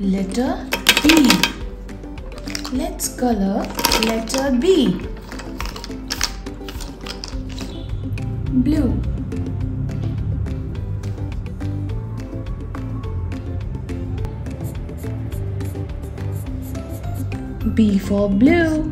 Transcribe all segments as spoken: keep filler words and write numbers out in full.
Letter B. Let's color letter B. Blue. B for blue.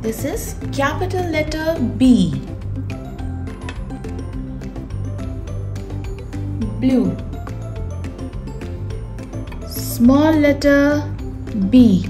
This is capital letter B. Blue. Small letter B.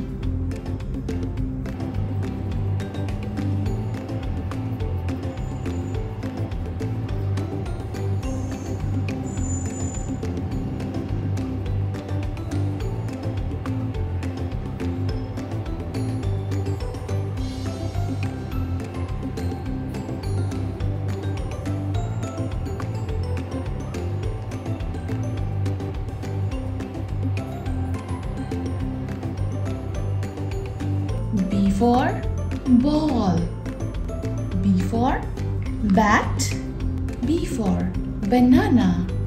B for ball, B for bat, B for banana.